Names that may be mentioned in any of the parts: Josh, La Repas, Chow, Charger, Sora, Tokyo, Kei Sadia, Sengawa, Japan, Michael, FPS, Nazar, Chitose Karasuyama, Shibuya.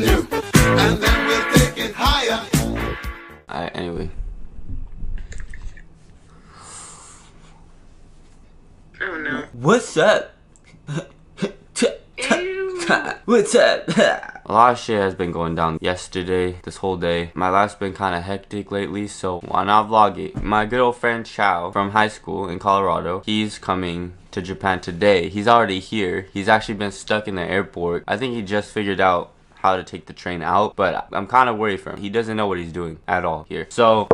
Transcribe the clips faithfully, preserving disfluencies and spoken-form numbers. than you, and then we'll take it higher. Alright, anyway. Oh no. What's up? What's up? A lot of shit has been going down yesterday, this whole day. My life's been kind of hectic lately, so why not vlog it? My good old friend Chow from high school in Colorado, he's coming to Japan today. He's already here. He's actually been stuck in the airport. I think he just figured out how to take the train out, but I'm kind of worried for him. He doesn't know what he's doing at all here. So,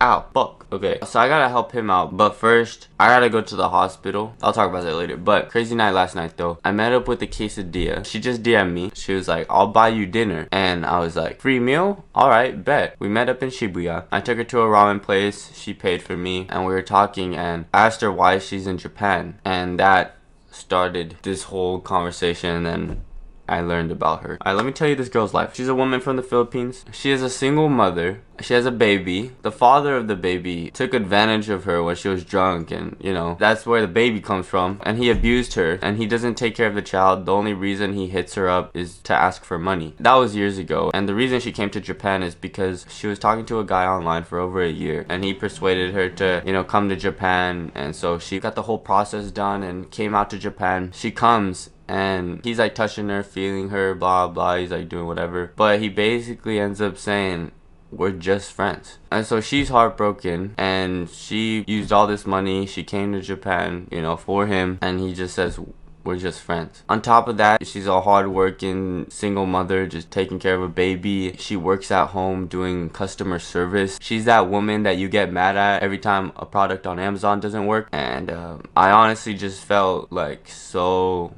ow, fuck. Okay, so I gotta help him out, but first I gotta go to the hospital. I'll talk about that later. But crazy night last night though. I met up with the Kei Sadia. She just D M'd me. She was like, I'll buy you dinner, and I was like, free meal? Alright, bet. We met up in Shibuya. I took her to a ramen place. She paid for me, and we were talking, and I asked her why she's in Japan, and that started this whole conversation. And then I learned about her. Alright, let me tell you this girl's life. She's a woman from the Philippines. She is a single mother. She has a baby. The father of the baby took advantage of her when she was drunk, and you know, that's where the baby comes from. And he abused her, and he doesn't take care of the child. The only reason he hits her up is to ask for money. That was years ago, and the reason she came to Japan is because she was talking to a guy online for over a year, and he persuaded her to, you know, come to Japan. And so she got the whole process done and came out to Japan. She comes, and he's like touching her, feeling her, blah blah, he's like doing whatever, but he basically ends up saying, we're just friends. And so she's heartbroken, and she used all this money, she came to Japan, you know, for him, and he just says, we're just friends. On top of that, she's a hard-working single mother, just taking care of a baby. She works at home doing customer service. She's that woman that you get mad at every time a product on Amazon doesn't work. And um, I honestly just felt like so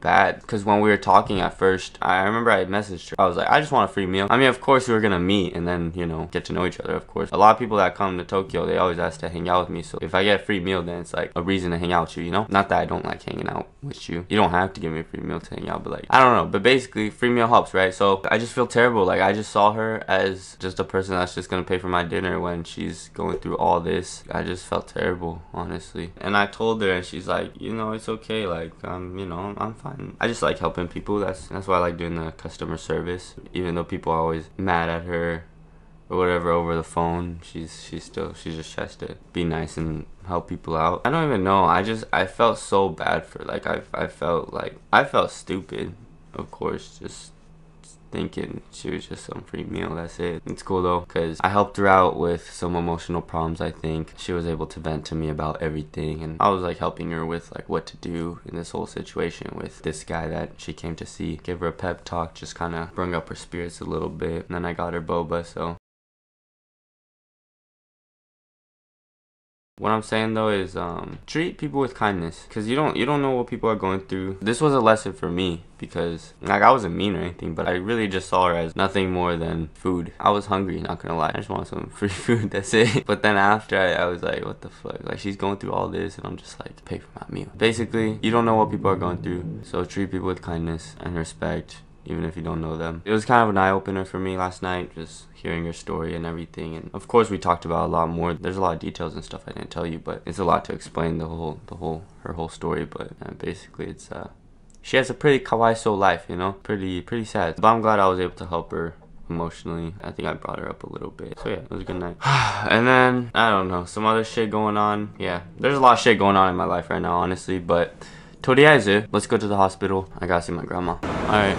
bad, because when we were talking at first, I remember I messaged her. I was like, I just want a free meal. I mean, of course we were gonna meet and then, you know, get to know each other. Of course, a lot of people that come to Tokyo, they always ask to hang out with me, so if I get a free meal, then it's like a reason to hang out with you, you know. Not that I don't like hanging out with you, you don't have to give me a free meal to hang out, but like, I don't know, but basically free meal helps, right? So I just feel terrible. Like, I just saw her as just a person that's just gonna pay for my dinner when she's going through all this. I just felt terrible, honestly. And I told her, and she's like, you know, it's okay, like, um you know, I'm fine. I just like helping people. That's that's why I like doing the customer service. Even though people are always mad at her or whatever over the phone, she's she's still she just has to be nice and help people out. I don't even know. I just I felt so bad for, like, I I felt like I felt stupid. Of course, just thinking she was just some free meal, that's it. It's cool though, because I helped her out with some emotional problems. I think she was able to vent to me about everything, and I was like helping her with like what to do in this whole situation with this guy that she came to see. Gave her a pep talk, just kind of bring up her spirits a little bit, and then I got her boba. So what I'm saying though is, um, treat people with kindness, because you don't you don't know what people are going through. This was a lesson for me, because like, I wasn't mean or anything, but I really just saw her as nothing more than food. I was hungry, not gonna lie. I just wanted some free food, that's it. But then after, I, I was like, what the fuck? Like, she's going through all this, and I'm just like, pay for my meal. Basically, you don't know what people are going through, so treat people with kindness and respect, even if you don't know them. It was kind of an eye-opener for me last night, just hearing her story and everything. And of course we talked about a lot more. There's a lot of details and stuff I didn't tell you, but it's a lot to explain the whole the whole her whole story. But uh, basically it's uh she has a pretty kawaii soul life, you know, pretty pretty sad. But I'm glad I was able to help her emotionally. I think I brought her up a little bit. So yeah, it was a good night. And then I don't know, some other shit going on. Yeah, there's a lot of shit going on in my life right now, honestly. But toriaizu, let's go to the hospital. I gotta see my grandma. Alright.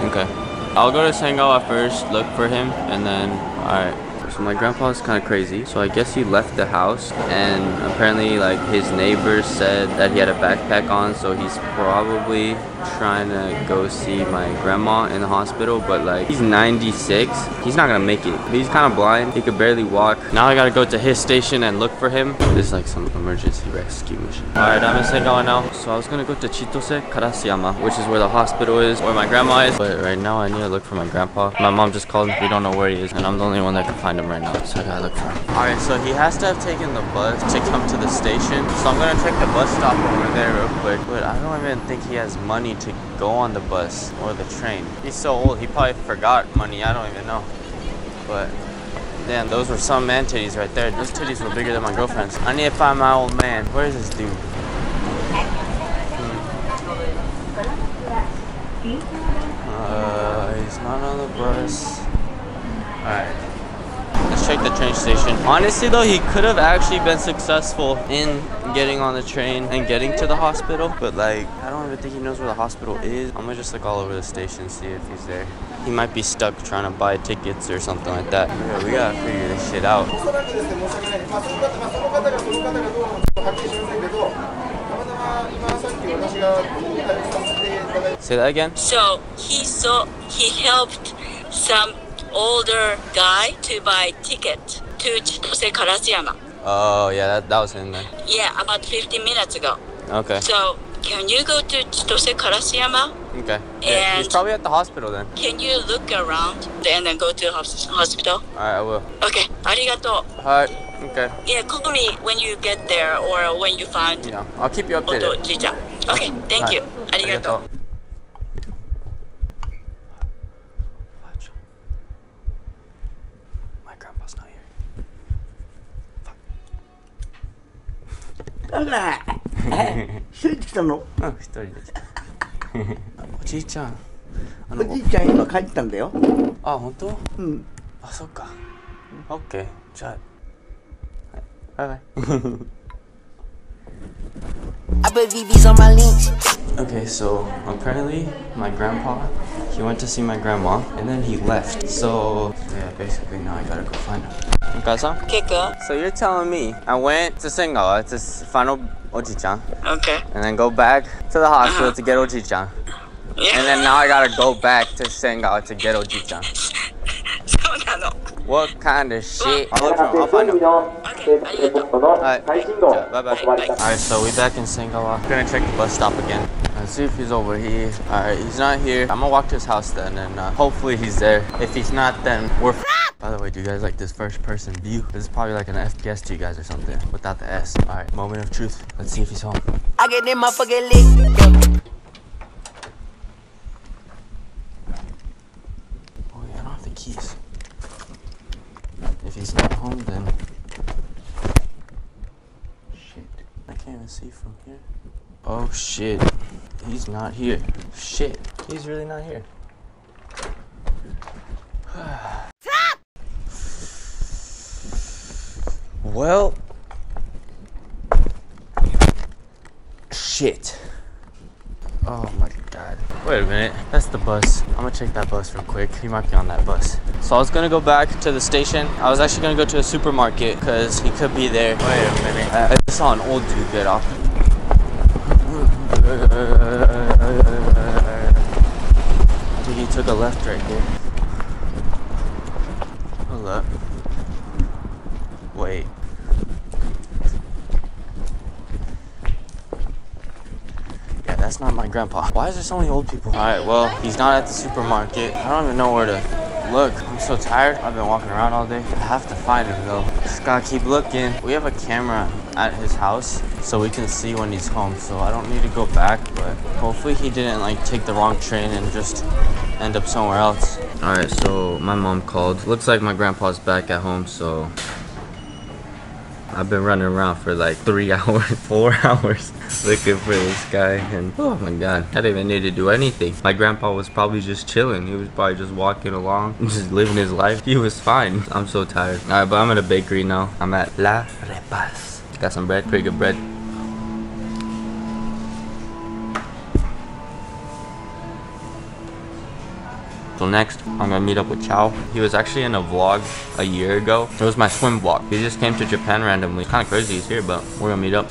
Okay, I'll go to Sengawa first, look for him, and then, alright. So my grandpa's kind of crazy, so I guess he left the house, and apparently, like, his neighbor said that he had a backpack on, so he's probably trying to go see my grandma in the hospital, but, like, he's ninety-six, he's not gonna make it. He's kind of blind, he could barely walk. Now I gotta go to his station and look for him. This is, like, some emergency rescue mission. Alright, I'm in Sengawa now. So I was gonna go to Chitose Karasuyama, which is where the hospital is, where my grandma is, but right now I need to look for my grandpa. My mom just called, we don't know where he is, and I'm the only one that can find him right now, so I gotta look for him. Alright, so he has to have taken the bus to come to the station, so I'm gonna check the bus stop over there real quick, but I don't even think he has money to go on the bus or the train. He's so old, he probably forgot money, I don't even know. But damn, those were some man titties right there. Those titties were bigger than my girlfriend's. I need to find my old man. Where is this dude? Hmm. Uh, he's not on the bus. Alright. Let's check the train station. Honestly though, he could have actually been successful in getting on the train and getting to the hospital. But like, I don't even think he knows where the hospital is. I'm gonna just look all over the station and see if he's there. He might be stuck trying to buy tickets or something like that. Yeah, we gotta figure this shit out. Say that again? So, he saw, he helped some older guy to buy ticket to Chitose Karasuyama. Oh, yeah, that, that was in there. Yeah, about fifteen minutes ago. Okay. So, can you go to Chitose Karasuyama? Okay. Yeah, he's probably at the hospital then. Can you look around and then go to the hospital? Alright, I will. Okay, arigato. Alright, okay. Yeah, call me when you get there or when you find... Yeah, I'll keep you updated. Okay, thank you. Arigato. Arigato. Okay. Okay, so apparently my grandpa, he went to see my grandma and then he left. So yeah, basically now I gotta go find him. So you're telling me I went to Sengawa to find Oji-chan. Okay. And then go back to the hospital uh -huh. to get Oji-chan. Yeah. And then now I gotta go back to Sengawa to get Oji-chan. What kind of shit? I'll look for him. I'll find him. Okay. Alright. Bye bye. Alright, so we're back in Sengawa. We're gonna check the bus stop again. Let's see if he's over here. Alright, he's not here. I'm gonna walk to his house then, and uh, hopefully he's there. If he's not, then we're f***ed. By the way, do you guys like this first person view? This is probably like an F P S to you guys or something without the S. All right, moment of truth. Let's see if he's home. I get them motherfucking lick. Oh yeah, I don't have the keys. If he's not home, then shit. I can't even see from here. Oh shit. He's not here. Shit. He's really not here. Well, shit. Oh my god. Wait a minute. That's the bus. I'm gonna check that bus real quick. He might be on that bus. So I was gonna go back to the station. I was actually gonna go to a supermarket because he could be there. Wait a minute. Uh, I saw an old dude get off. I think he took a left right here. Hold up. Wait. That's not my grandpa. Why is there so many old people? All right, well, he's not at the supermarket. I don't even know where to look. I'm so tired. I've been walking around all day. I have to find him though. Just gotta keep looking. We have a camera at his house so we can see when he's home. So I don't need to go back, but hopefully he didn't like take the wrong train and just end up somewhere else. All right, so my mom called. Looks like my grandpa's back at home, so I've been running around for like three hours, four hours looking for this guy, and oh my god, I didn't even need to do anything. My grandpa was probably just chilling. He was probably just walking along, just living his life. He was fine. I'm so tired. All right, but I'm at a bakery now. I'm at La Repas. Got some bread, pretty good bread. So next, I'm gonna meet up with Chow. He was actually in a vlog a year ago. It was my swim vlog. He just came to Japan randomly. Kind of crazy he's here, but we're gonna meet up.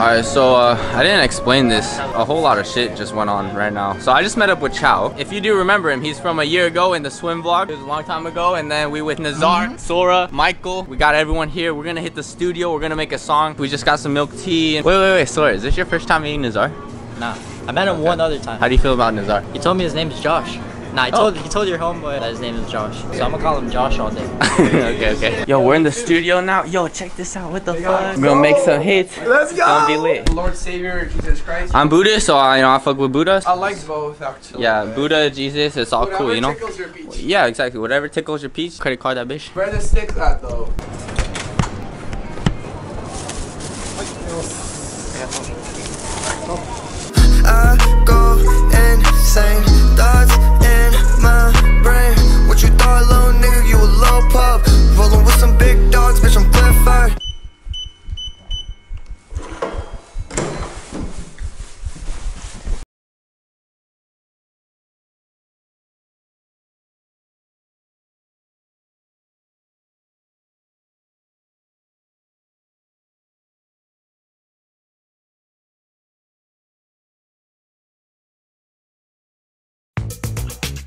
Alright, so uh, I didn't explain this. A whole lot of shit just went on right now. So I just met up with Chow. If you do remember him, he's from a year ago in the swim vlog. It was a long time ago. And then we with Nazar, Sora, Michael. We got everyone here. We're gonna hit the studio. We're gonna make a song. We just got some milk tea. And wait, wait, wait, Sora, is this your first time meeting Nazar? Nah. I met him okay. one other time. How do you feel about Nazar? He told me his name is Josh. Nah, he told, oh. he told your homeboy that his name is Josh. So yeah. I'm gonna call him Josh all day. Okay, okay. Yo, we're in the studio now. Yo, check this out. What the hey, fuck? We're gonna make some hits. Let's go! It's gonna be lit. Lord Savior, Jesus Christ. I'm Buddhist, so I, you know, I fuck with Buddha. I like both, actually. Yeah, but Buddha, Jesus, it's all whatever cool, you know? Whatever tickles your peach. Yeah, exactly. Whatever tickles your peach. Credit card that bitch. Where the sticks at, though? What the hell? I go insane, thoughts in my brain. What you thought, little nigga, you a low pup. Rolling with some big dogs, bitch, I'm clear fire.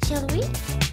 Shall we?